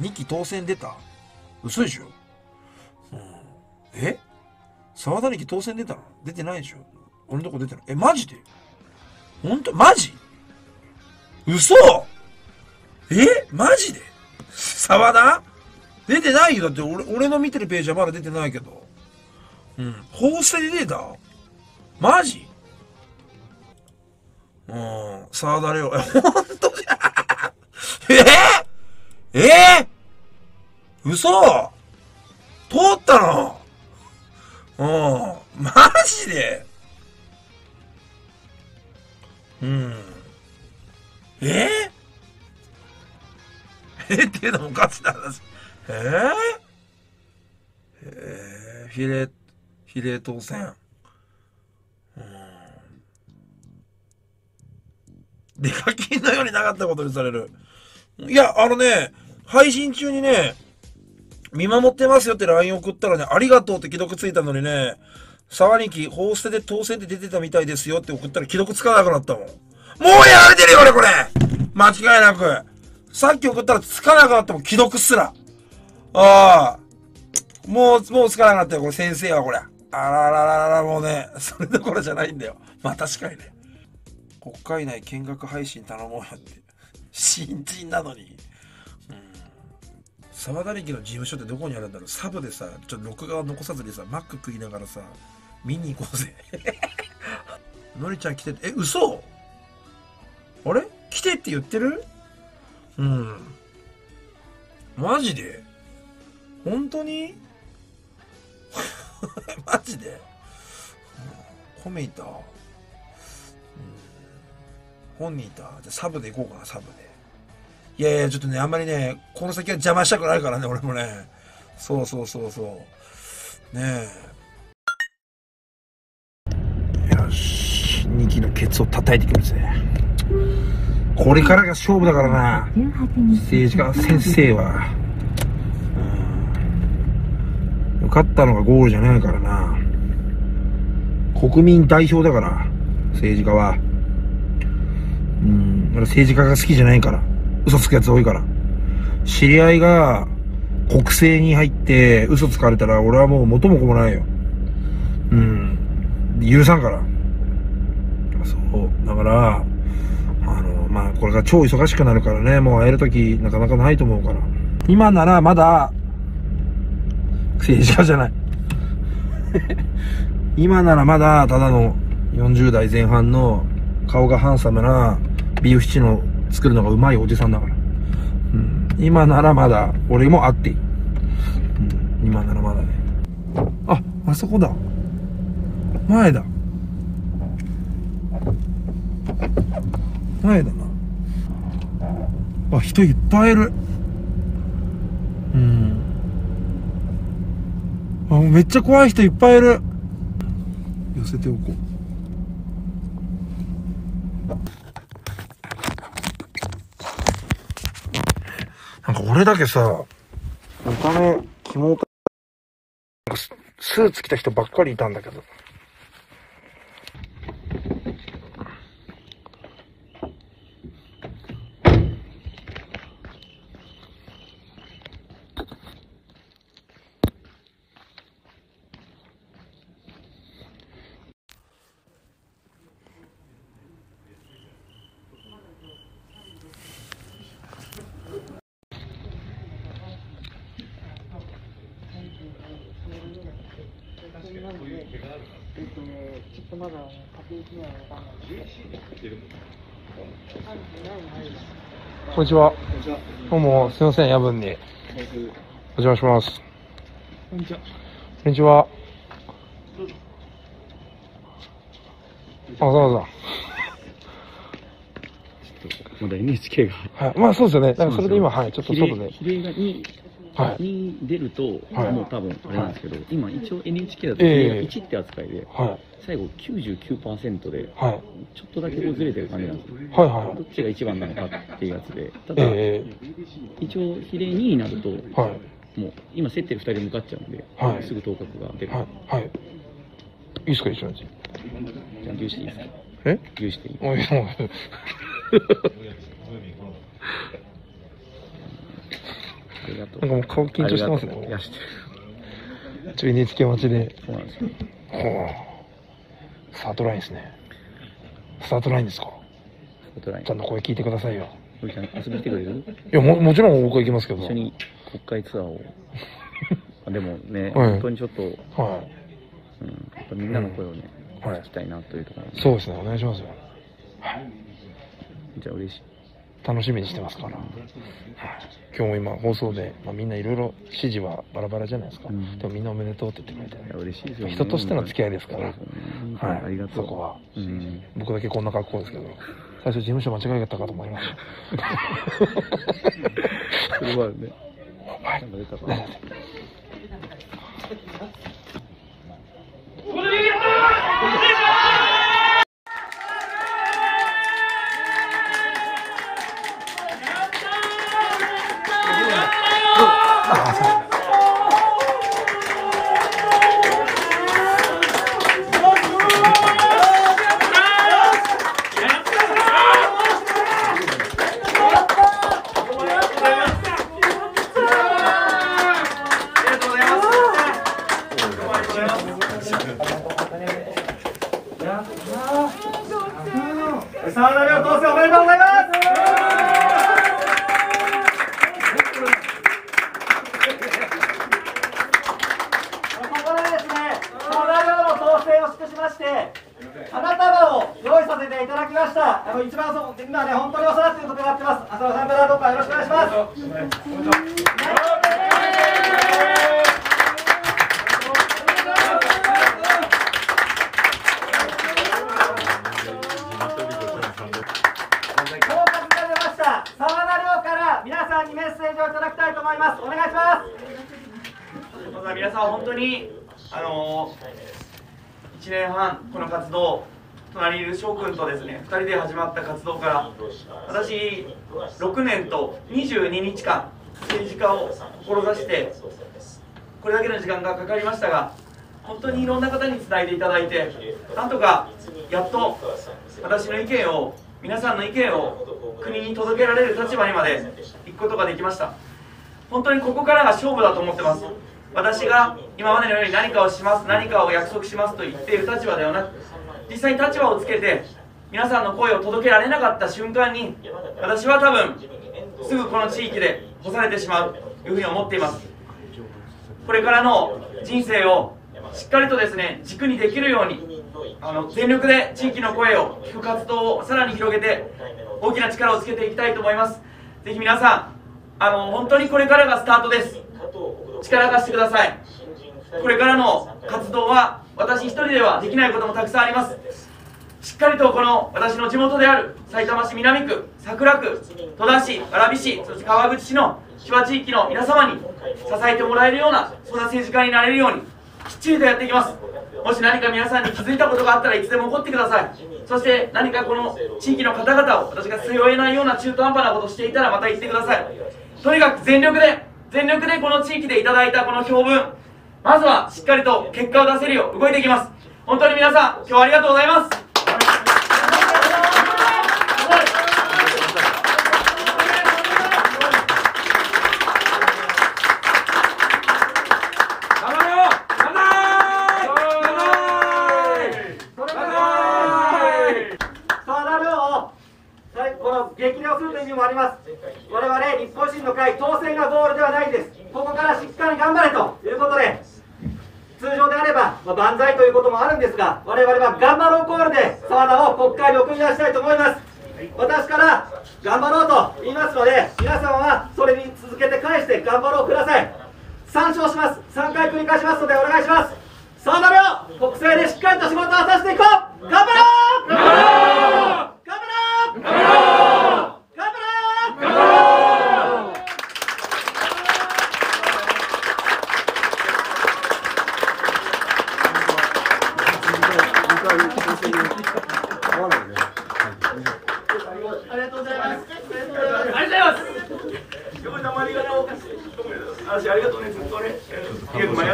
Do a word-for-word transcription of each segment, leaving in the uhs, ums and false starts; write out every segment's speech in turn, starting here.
にき当選出た。嘘でしょ、うん、え沢田にき当選出たの？出てないでしょ。俺のとこ出てない。え、マジで？ほんと？マジ？嘘？え、マジで沢田出てないよ。だって 俺, 俺の見てるページはまだ出てないけど。うん。法制で出た？マジ？うん。沢田レオ。え、ほんとじゃえー、えー、嘘通ったの？うん。マジでうん。えー、えっていうのもガチな話。えー、えー、比例、比例当選。うん。出かけのようになかったことにされる。いや、あのね、配信中にね、見守ってますよって ライン 送ったらね、ありがとうって既読ついたのにね、沢にき、法捨てで当選って出てたみたいですよって送ったら既読つかなくなったもん。もうやめてるよね、これ間違いなく。さっき送ったらつかなくなったもん、既読すら。ああ。もう、もうつかなくなったよ、これ先生はこれ。あららららら、もうね、それどころじゃないんだよ。まあ確かにね。国会内見学配信頼もうよって。新人なのに。沢田力の事務所ってどこにあるんだろう。サブでさ、ちょっと録画を残さずにさ、マック食いながらさ、見に行こうぜ。のりちゃん来てて、え、嘘？あれ？来てって言ってる？うん。マジで？本当に？マジで？コメいた。本人いた。じゃあサブで行こうかな、サブで。いやいや、ちょっとね、あんまりね、この先は邪魔したくないからね、俺もね。そうそうそうそう。ねえ。よし。にきのケツを叩いてきますね。これからが勝負だからな。政治家、先生は。うん。勝ったのがゴールじゃないからな。国民代表だから、政治家は。うん。俺政治家が好きじゃないから。嘘つくやつ多いから。知り合いが国政に入って嘘つかれたら俺はもう元も子もないよ。うん。許さんから。そう。だから、あの、まあ、これが超忙しくなるからね、もう会えるときなかなかないと思うから。今ならまだ、政治家じゃない。今ならまだ、ただのよんじゅうだいぜん半の顔がハンサムなビーフシチューの作るのがうまいおじさんだから、うん、今ならまだ俺も会っていい、うん、今ならまだね。あ、あそこだ、前だ前だな。あ、人いっぱいいる。うん、あ、もうめっちゃ怖い人いっぱいいる。寄せておこう。なんか俺だけさ、見た目、キモた、スーツ着た人ばっかりいたんだけど。こんにちは。どうも、すいません、夜分に。お邪魔します。こんにちは。こんにちは。あ、わざわざ。ちょっと、まだ エヌエイチケー が。はい、まあそうですよね。だからそれで今、はい、ちょっと外で。比例がに、に出ると、もう多分あれなんですけど、今一応 エヌエイチケー だと比例がいちって扱いで、最後 きゅうじゅうきゅうパーセント で、ちょっとだけこうずれてる感じなんですよ。どっちが一番なのかっていうやつで、ただ、一応比例ににいになると、もう今競ってるふたり向かっちゃうんで、すぐ当確が出る。いいっすか、一緒に。じゃあ、牛していいですか？え？牛していい？りがとう。なんかもう顔緊張してますね。いや、してる。ちょ、エヌエイチケー 待ちで。そうなんですよ。ほう。スタートラインですね。スタートラインですか。スタートライン。ちゃんと声聞いてくださいよ。おじちゃん、遊びに来てくれる？いや、も、もちろん僕は行きますけど。一緒に国会ツアーを。でもね、本当にちょっと、はい。うん、やっぱみんなの声をね、聞きたいなというところ。そうですね、お願いしますよ。はい。じゃあ嬉しい。楽しみにしてますから、今日も今放送で、まあ、みんないろいろ支持はバラバラじゃないですか、うん、でもみんなおめでとうって言ってくれて、嬉しいですよね、人としての付き合いですから、そこは、うん、僕だけこんな格好ですけど、最初事務所間違えたかと思いました。それはね、はい、なんか出たかな。ふたりで始まった活動から私ろくねんとにじゅうににちかん政治家を志してこれだけの時間がかかりましたが、本当にいろんな方につないでいただいて、なんとかやっと私の意見を、皆さんの意見を国に届けられる立場にまで行くことができました。本当にここからが勝負だと思ってます。私が今までのように何かをします、何かを約束しますと言っている立場ではなく、実際に立場をつけて皆さんの声を届けられなかった瞬間に、私は多分すぐこの地域で干されてしまうというふうに思っています。これからの人生をしっかりとですね、軸にできるように、あの全力で地域の声を聞く活動をさらに広げて、大きな力をつけていきたいと思います。ぜひ皆さん、あの本当にこれからがスタートです。力貸してください。これからの活動は私一人ではできないこともたくさんあります。しっかりとこの私の地元であるさいたま市南区、桜区、戸田市、蕨市、そして川口市の千葉地域の皆様に支えてもらえるような、そんな政治家になれるようにきっちりとやっていきます。もし何か皆さんに気づいたことがあったらいつでも怒ってください。そして何かこの地域の方々を私が背負えないような中途半端なことをしていたらまた言ってください。とにかく全力で、全力でこの地域でいただいたこの評分、まずはしっかりと結果を出せるよう動いていきます。本当に皆さん、今日はありがとうございます。万歳ということもあるんですが、我々は頑張ろうコールで澤田を国会に送り出したいと思います。私から頑張ろうと言いますので、皆様はそれに続けて返して頑張ろうください。さんしょうします。さんかい繰り返しますのでお願いします。澤田を国政でしっかりと仕事を果たしていこう。頑張ろう頑張ろう頑張ろう頑張ろう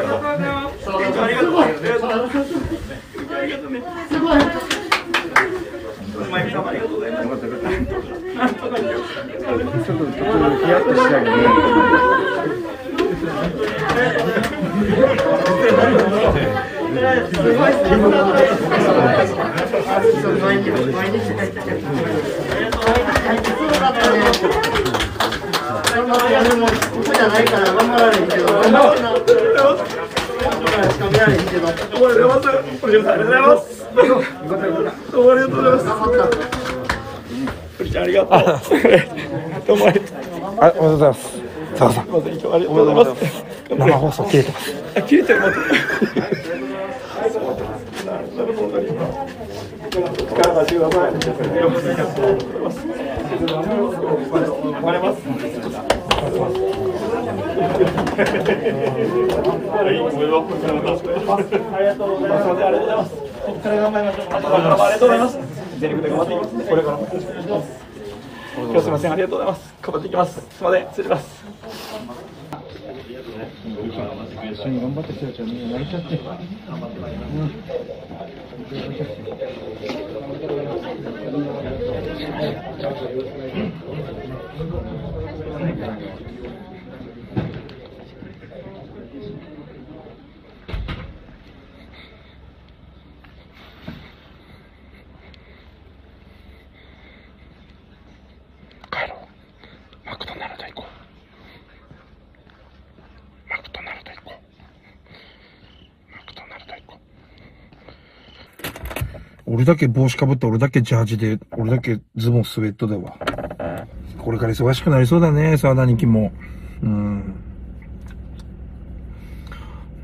ちょっとヒヤッとしたけどね。も嘘じゃないから分からへんけど、頑張ってな。僕らしか見られへんけど。おめでとうございます。おめでとうございます。ありがとうございます。頑張った。ありがとう。どうもありがとうございます。澤さん、まず今日ありがとうございます。生放送切れてます。あ、切れてる。なるほど。力が強い。ありがとうございます。割れます。ありがとうございます。ありがとうございます。ここから頑張りましょう。ありがとうございます。全力で頑張っていきます。これからも。今日すみません、ありがとうございます。頑張っていきます。すみません、失礼します。一緒に頑張ってきたちゃん、みんな泣いちゃって。うん俺だけ帽子かぶって、俺だけジャージで、俺だけズボンスウェットだわ。これから忙しくなりそうだね、沢田兄貴も。うん。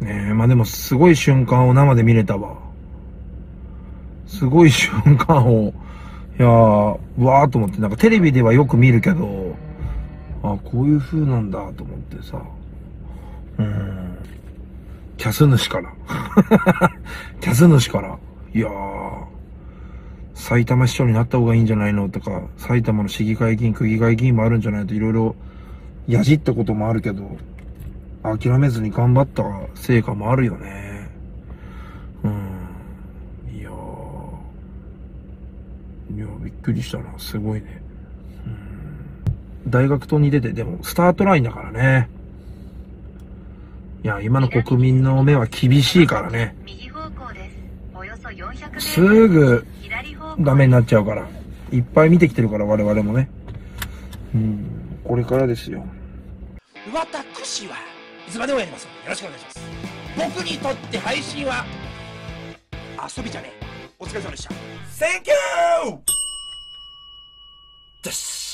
ねえ、まあでもすごい瞬間を生で見れたわ。すごい瞬間を、いやー、わーと思って、なんかテレビではよく見るけど、あ、こういう風なんだと思ってさ。うん。キャス主から。キャス主から。いやー、埼玉市長になった方がいいんじゃないのとか、埼玉の市議会議員、区議会議員もあるんじゃないといろいろやじったこともあるけど、諦めずに頑張った成果もあるよね。うん。いやー、いやびっくりしたな。すごいね。うん、大学党に出て、でもスタートラインだからね。いや、今の国民の目は厳しいからね。すぐダメになっちゃうから。いっぱい見てきてるから、我々もね。うん、これからですよ。私はいつまでもやりますので、よろしくお願いします。僕にとって配信は遊びじゃねえ。お疲れ様でした。センキューです。